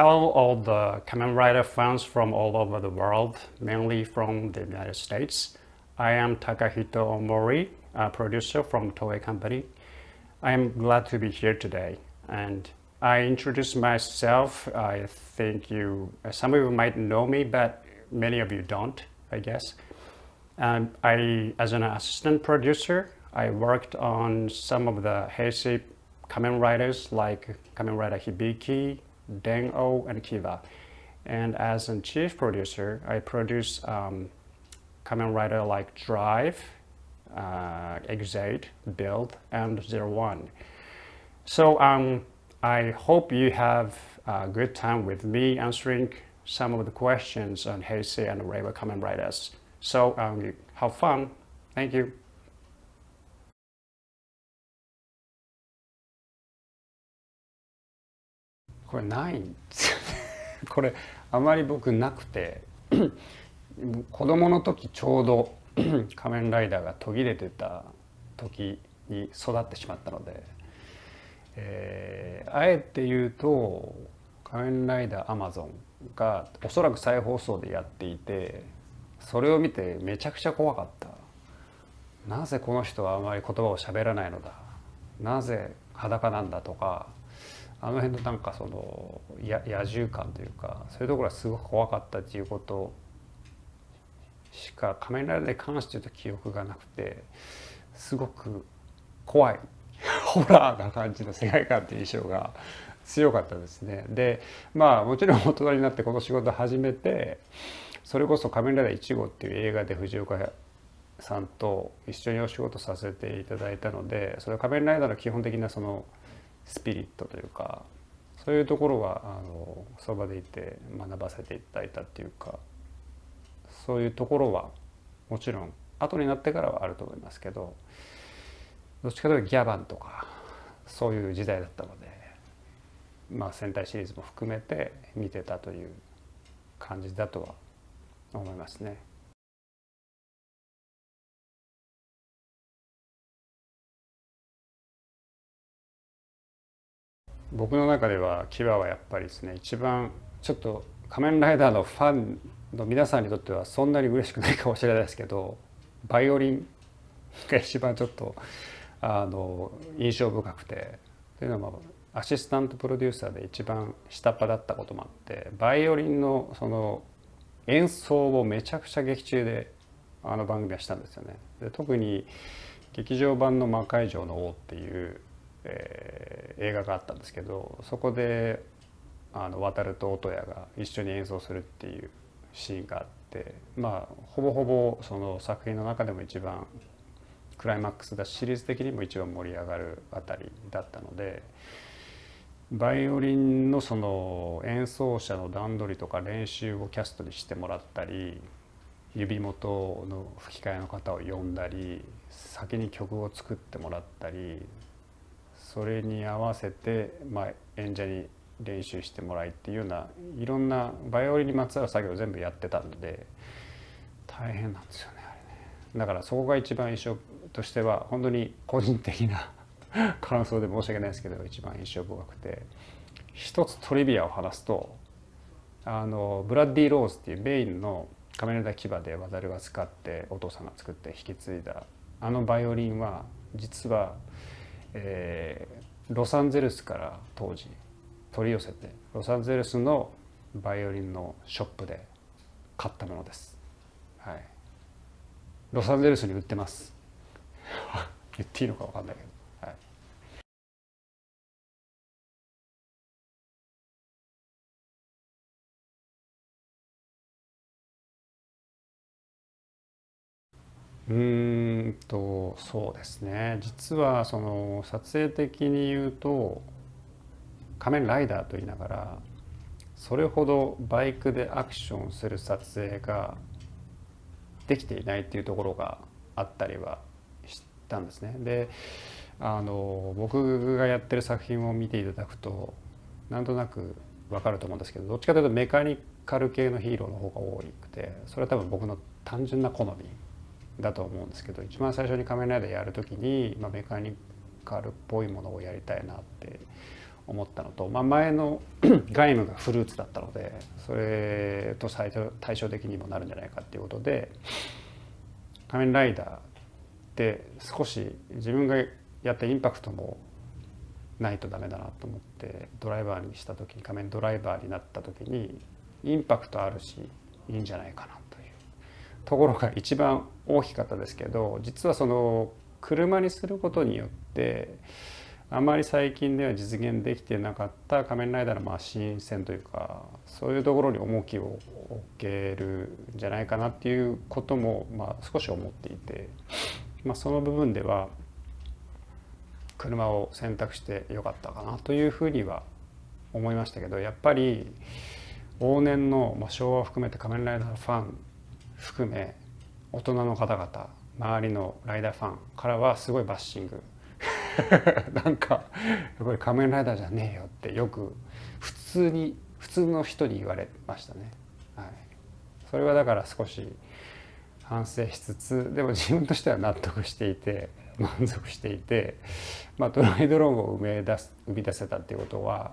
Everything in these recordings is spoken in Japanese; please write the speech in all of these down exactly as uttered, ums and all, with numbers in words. Hello all the Kamen Rider fans from all over the world, mainly from the United States. I am Takahito Omori, a producer from Toei Company. I am glad to be here today, and I introduce myself. I think you, some of you might know me, but many of you don't, I guess. Um, I, as an assistant producer, I worked on some of the Heisei Kamen Riders like Kamen Rider Hibiki, Deng-O, and Kiva. And as a chief producer, I produce um, Kamen Rider like Drive, uh, Ex-Aid, Build, and Zero One. So um, I hope you have a good time with me answering some of the questions on Heisei and Reiwa Kamen Riders. So um, have fun. Thank you.これないんですこれあまり僕なくて子供の時ちょうど仮面ライダーが途切れてた時に育ってしまったので、えー、あえて言うと「仮面ライダーアマゾン」がおそらく再放送でやっていて、それを見てめちゃくちゃ怖かった。なぜこの人はあまり言葉を喋らないのだ、なぜ裸なんだとか、あの辺のなんかそのや野獣感というか、そういうところはすごく怖かったっていうことしか仮面ライダーに関して言うと記憶がなくて、すごく怖いホラーな感じの世界観っていう印象が強かったですね。でまあもちろん大人になってこの仕事を始めて、それこそ「仮面ライダーいち号」っていう映画で藤岡さんと一緒にお仕事させていただいたので、それは仮面ライダーの基本的なそのスピリットというか、そういうところはあのそばでいて学ばせていただいたっていうか、そういうところはもちろん後になってからはあると思いますけど、どっちかというとギャバンとかそういう時代だったので、まあ戦隊シリーズも含めて見てたという感じだとは思いますね。僕の中ではキバはやっぱりですね、一番ちょっと仮面ライダーのファンの皆さんにとってはそんなに嬉しくないかもしれないですけど、バイオリンが一番ちょっとあの印象深くて、というのは、まあ、アシスタントプロデューサーで一番下っ端だったこともあって、バイオリンのその演奏をめちゃくちゃ劇中であの番組はしたんですよね。で特に劇場版の「魔改造の王」っていうえー、映画があったんですけど、そこであの渡ると音谷が一緒に演奏するっていうシーンがあって、まあほぼほぼその作品の中でも一番クライマックスだし、シリーズ的にも一番盛り上がるあたりだったので、バイオリンのその演奏者の段取りとか練習をキャストにしてもらったり、指元の吹き替えの方を呼んだり、先に曲を作ってもらったり。それに合わせて、まあ、演者に練習してもらいっていうようないろんなバイオリンにまつわる作業を全部やってたので大変なんですよね、あれね。だからそこが一番印象としては本当に個人的な感想で申し訳ないですけど一番印象深くて、一つトリビアを話すと、あのブラッディ・ローズっていうメインの仮面ライダーキバで渡るが使ってお父さんが作って引き継いだあのバイオリンは実は。えー、ロサンゼルスから当時取り寄せてロサンゼルスのバイオリンのショップで買ったものです、はい、ロサンゼルスに売ってます言っていいのか分かんないけど、はい、うーんとそうですね、実はその撮影的に言うと仮面ライダーと言いながらそれほどバイクでアクションする撮影ができていないっていうところがあったりはしたんですね。であの僕がやってる作品を見ていただくとなんとなく分かると思うんですけど、どっちかというとメカニカル系のヒーローの方が多くて、それは多分僕の単純な好みだと思うんですけど、一番最初に仮面ライダーやる時に、まあ、メカニカルっぽいものをやりたいなって思ったのと、まあ、前のガイムがフルーツだったのでそれと対照的にもなるんじゃないかっていうことで、仮面ライダーで少し自分がやったインパクトもないとダメだなと思って、ドライバーにした時に仮面ドライバーになった時にインパクトあるしいいんじゃないかなというところが一番大きかったですけど、実はその車にすることによってあまり最近では実現できてなかった仮面ライダーのまあ新鮮というか、そういうところに重きを置けるんじゃないかなっていうこともまあ少し思っていて、まあ、その部分では車を選択してよかったかなというふうには思いましたけど、やっぱり往年の、まあ、昭和を含めて仮面ライダーファン含め大人の方々周りのライダーファンからはすごいバッシングなんか「これ仮面ライダーじゃねえよ」ってよく普通に普通の人に言われましたね。はい、それはだから少し反省しつつ、でも自分としては納得していて満足していて、まあ、トライドローンを生み出す生み出せたっていうことは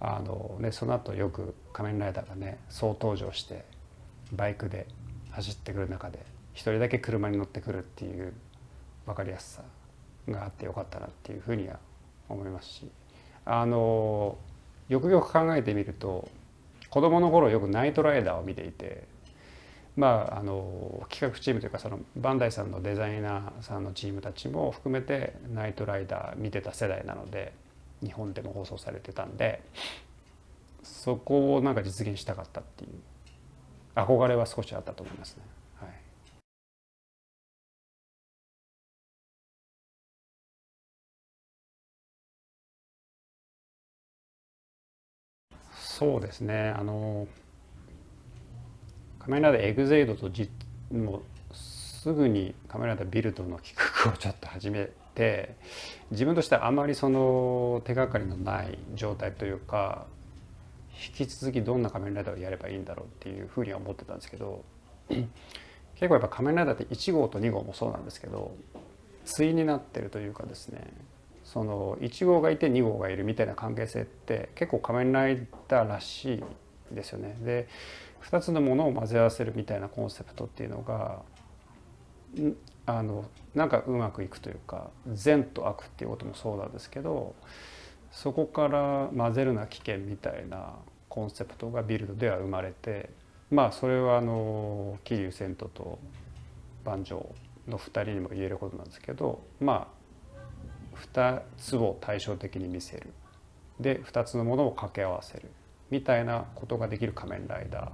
あの、ね、その後よく仮面ライダーがね総登場してバイクで走ってくる中で一人だけ車に乗ってくるっていう分かりやすさがあってよかったなっていうふうには思いますし、あのよくよく考えてみると子どもの頃よくナイトライダーを見ていて。まあ、あの企画チームというかそのバンダイさんのデザイナーさんのチームたちも含めて「ナイトライダー」見てた世代なので、日本でも放送されてたんで、そこをなんか実現したかったっていう憧れは少しあったと思いますね。はい、そうですね、あの仮面ライダーエグゼイドとじもうすぐに仮面ライダービルドの企画をちょっと始めて、自分としてはあまりその手がかりのない状態というか、引き続きどんな仮面ライダーをやればいいんだろうっていうふうには思ってたんですけど、結構やっぱ仮面ライダーっていちごうとにごうもそうなんですけど対になってるというかですね、そのいちごうがいてにごうがいるみたいな関係性って結構仮面ライダーらしいですよね。でふたつのものを混ぜ合わせるみたいなコンセプトっていうのがあのなんかうまくいくというか、善と悪っていうこともそうなんですけど、そこから混ぜるな危険みたいなコンセプトがビルドでは生まれて、まあそれはあの桐生千人と万丈のふたりにも言えることなんですけど、まあふたつを対照的に見せる、でふたつのものを掛け合わせる。みたいなことができる仮面ライダー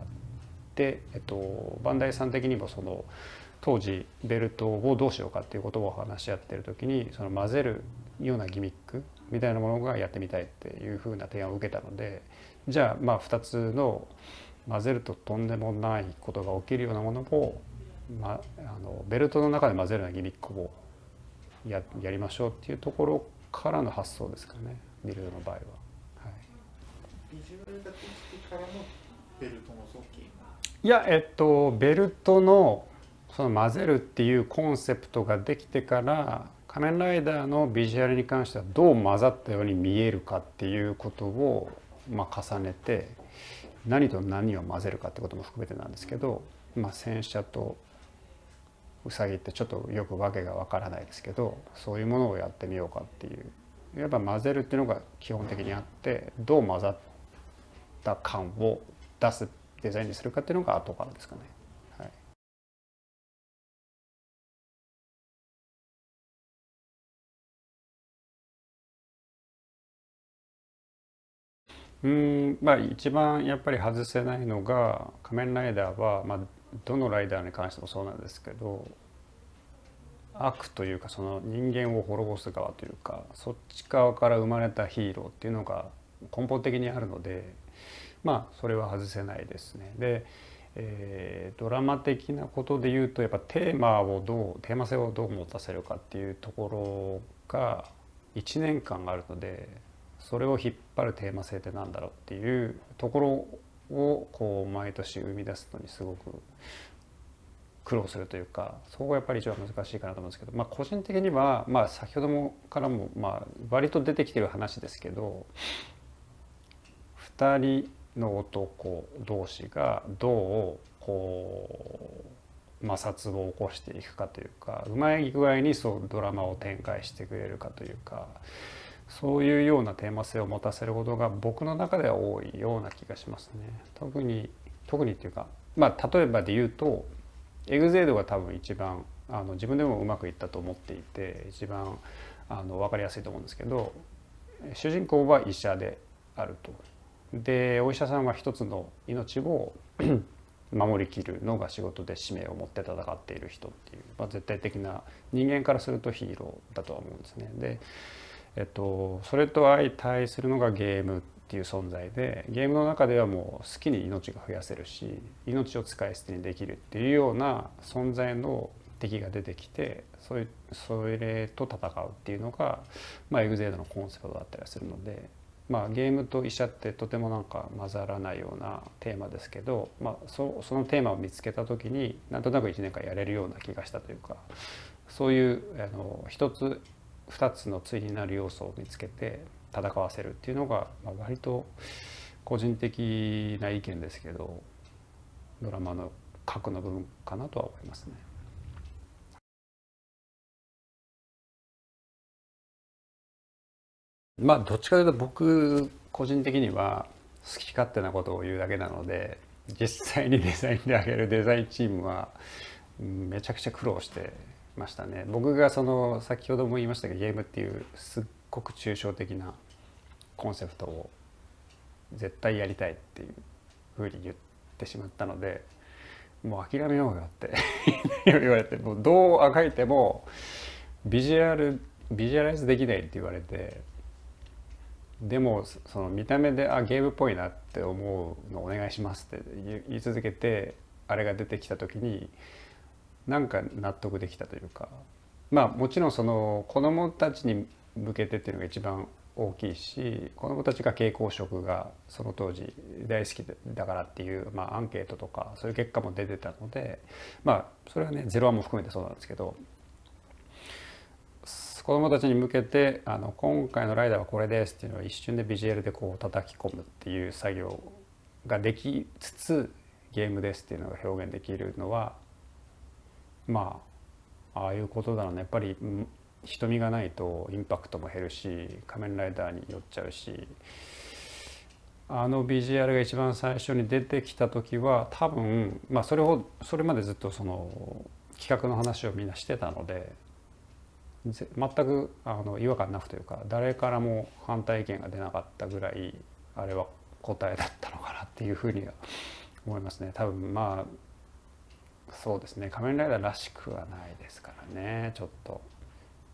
で、えっと、バンダイさん的にもその当時ベルトをどうしようかっていうことを話し合ってる時に、その混ぜるようなギミックみたいなものがやってみたいっていうふうな提案を受けたので、じゃあまあふたつの混ぜるととんでもないことが起きるようなものを、ま、あのベルトの中で混ぜるようなギミックを や, やりましょうっていうところからの発想ですかね、ビルドの場合は。ビジュアルだとしてからのベルトのソッキーいやえっとベルト の, その混ぜるっていうコンセプトができてから仮面ライダーのビジュアルに関してはどう混ざったように見えるかっていうことを、まあ、重ねて何と何を混ぜるかってことも含めてなんですけど、まあ、戦車とウサギってちょっとよく訳がわからないですけど、そういうものをやってみようかっていう、やっぱ混ぜるっていうのが基本的にあって、どう混ざって感を出すデザインにするかっていうのが後からですかね。はい、うんまあ一番やっぱり外せないのが仮面ライダーは、まあ、どのライダーに関してもそうなんですけど、悪というかその人間を滅ぼす側というかそっち側から生まれたヒーローっていうのが根本的にあるので。まあそれは外せないですね。で、えー、ドラマ的なことで言うとやっぱテーマをどうテーマ性をどう持たせるかっていうところがいちねんかんあるので、それを引っ張るテーマ性ってなんだろうっていうところをこう毎年生み出すのにすごく苦労するというか、そこがやっぱり一番難しいかなと思うんですけど、まあ、個人的には、まあ、先ほどもからもまあ割と出てきてる話ですけど、ふたりの男同士がどうこう摩擦を起こしていくかというか、うまい具合にそうドラマを展開してくれるかというか、そういうようなテーマ性を持たせることが僕の中では多いような気がしますね。特に特にっていうか、まあ、例えばで言うとエグゼイドが多分一番あの自分でもうまくいったと思っていて、一番あの分かりやすいと思うんですけど、主人公は医者であると。でお医者さんは一つの命を守りきるのが仕事で、使命を持って戦っている人っていう、まあ、絶対的な人間からするとヒーローだとは思うんですね。で、えっと、それと相対するのがゲームっていう存在で、ゲームの中ではもう好きに命が増やせるし、命を使い捨てにできるっていうような存在の敵が出てきて、それ、それと戦うっていうのが、まあ、エグゼイドのコンセプトだったりするので。まあ、ゲームと医者ってとてもなんか混ざらないようなテーマですけど、まあ、そ, そのテーマを見つけた時になんとなくいちねんかんやれるような気がしたというか、そういうあのひとつふたつの対になる要素を見つけて戦わせるっていうのが、まあ、割と個人的な意見ですけどドラマの核の部分かなとは思いますね。まあどっちかというと僕個人的には好き勝手なことを言うだけなので、実際にデザインであげるデザインチームはめちゃくちゃ苦労してましたね。僕がその先ほども言いましたけど、ゲームっていうすっごく抽象的なコンセプトを絶対やりたいっていうふうに言ってしまったので、もう諦めようよって言われて、もうどうあがいてもビジュアルビジュアライズできないって言われて。でもその見た目であゲームっぽいなって思うのお願いしますって言い続けて、あれが出てきた時になんか納得できたというか、まあもちろんその子どもたちに向けてっていうのが一番大きいし、子どもたちが蛍光色がその当時大好きだからっていう、まあ、アンケートとかそういう結果も出てたので、まあそれはねゼロワンも含めてそうなんですけど。子どもたちに向けてあの今回のライダーはこれですっていうのを一瞬でビジュアルでこう叩き込むっていう作業ができつつ、ゲームですっていうのが表現できるのは、まあああいうことだろうね。やっぱり人見がないとインパクトも減るし仮面ライダーに寄っちゃうし、あのビジュアルが一番最初に出てきた時は多分、まあ、それをそれまでずっとその企画の話をみんなしてたので。全くあの違和感なくというか、誰からも反対意見が出なかったぐらいあれは答えだったのかなっていうふうには思いますね。多分まあそうですね、仮面ライダーらしくはないですからね、ちょっと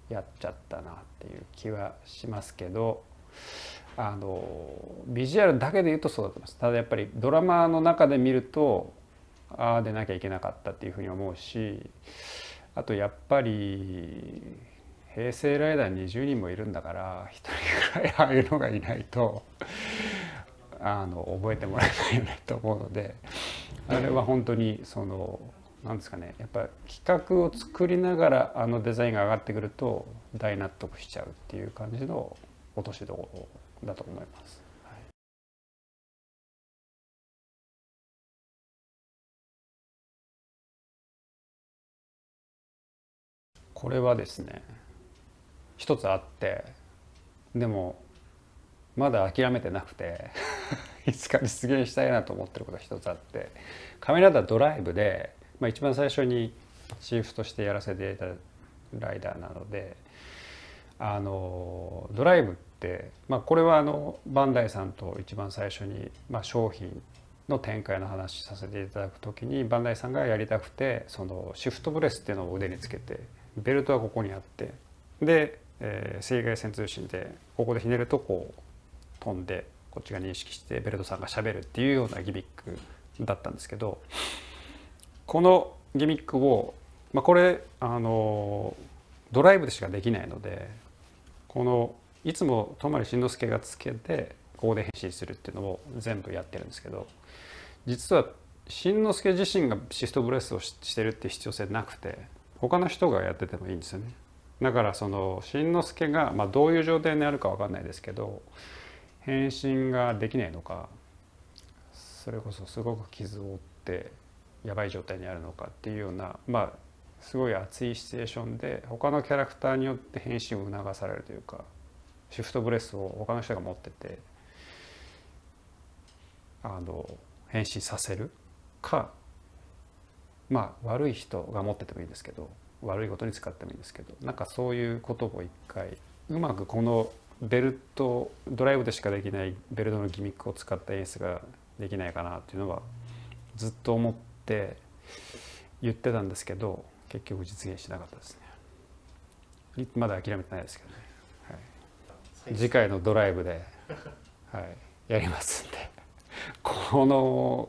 やっちゃったなっていう気はしますけど、あのビジュアルだけで言うとそうだと思います。ただやっぱりドラマの中で見るとああ出なきゃいけなかったっていうふうに思うし、あとやっぱり平成ライダーにじゅうにんもいるんだからひとりくらいああいうのがいないとあの覚えてもらえないよねと思うので、あれは本当にその何ですかね、やっぱ企画を作りながらあのデザインが上がってくると大納得しちゃうっていう感じの落としどころだと思います。これはですね一つあって、でもまだ諦めてなくていつか実現したいなと思ってることが一つあって、仮面ライダードライブで、まあ、一番最初にチーフとしてやらせていただいたライダーなので、あのドライブって、まあ、これはあのバンダイさんと一番最初に、まあ、商品の展開の話させていただく時にバンダイさんがやりたくて、そのシフトブレスっていうのを腕につけて。ベルトはここにあってで、えー、赤外線通信でここでひねるとこう飛んでこっちが認識してベルトさんがしゃべるっていうようなギミックだったんですけど、このギミックを、まあ、これあのドライブでしかできないので、このいつも泊慎之介がつけてここで変身するっていうのを全部やってるんですけど、実は新之助自身がシストブレスをしてるって必要性なくて、他の人がやっててもいいんですよね。だからその新之助が、まあ、どういう状態になるか分かんないですけど、変身ができないのか、それこそすごく傷を負ってやばい状態にあるのかっていうような、まあすごい熱いシチュエーションで他のキャラクターによって変身を促されるというか、シフトブレスを他の人が持っててあの変身させるか、まあ悪い人が持っててもいいんですけど、悪いことに使ってもいいんですけど、なんかそういうことを一回うまくこのベルトドライブでしかできないベルトのギミックを使った演出ができないかなっていうのはずっと思って言ってたんですけど、結局実現しなかったですね。まだ諦めてないですけどね、はい、次回のドライブで、はい、やりますんでこの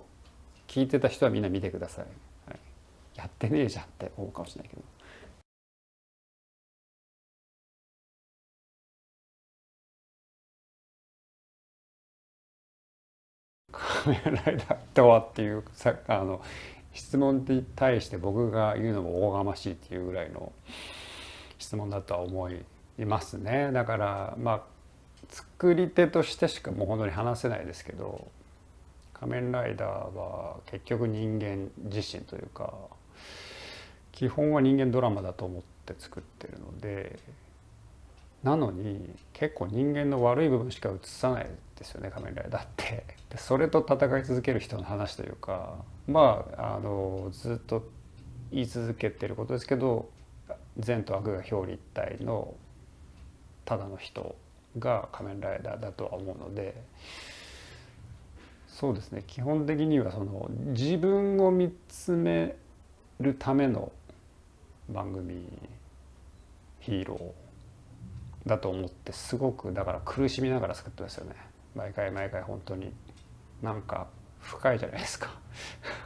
聞いてた人はみんな見てください、はい、やってねえじゃんって思うかもしれないけど。カメラライダーとはっていうさ、あの質問に対して僕が言うのもおこがましいっていうぐらいの質問だとは思いますね。だからまあ作り手としてしかもう本当に話せないですけど、仮面ライダーは結局人間自身というか、基本は人間ドラマだと思って作ってるので、なのに結構人間の悪い部分しか映さないですよね、仮面ライダーって。でそれと戦い続ける人の話というか、まああのずっと言い続けてることですけど、善と悪が表裏一体のただの人が仮面ライダーだとは思うので、そうですね、基本的にはその自分を見つめるための番組ヒーローだと思って、すごくだから苦しみながら作ってますよね。毎回毎回本当になんか深いじゃないですか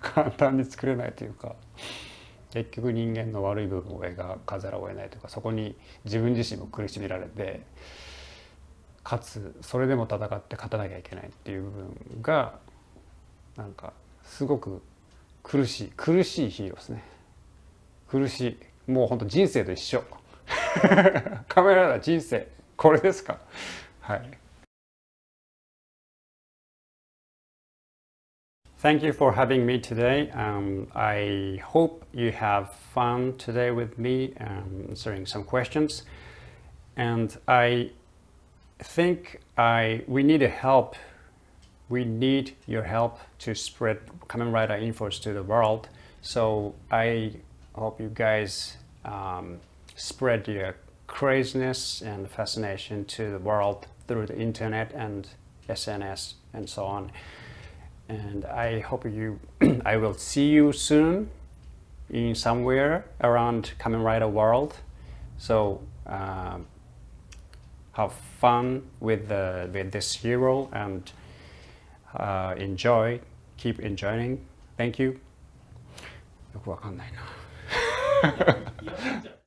簡単に作れないというか、結局人間の悪い部分を描かざるを得ないというか、そこに自分自身も苦しめられて、かつそれでも戦って勝たなきゃいけないっていう部分がなんかすごく苦しい苦しいヒーローですね。苦しい、もう本当人生と一緒カメラだ人生これですか、はい。Thank you for having me today. Um, I hope you have fun today with me answering some questions. And I think I we need a help. We need your help to spread Kamen Rider infos to the world. So I hope you guys. Um, spread your craziness and fascination to the world through the internet and S N S and so on. And I hope you, I will see you soon in somewhere around Kamen Rider world. So uh, have fun with the with this hero and uh, enjoy, keep enjoying. Thank you. よくわかんないな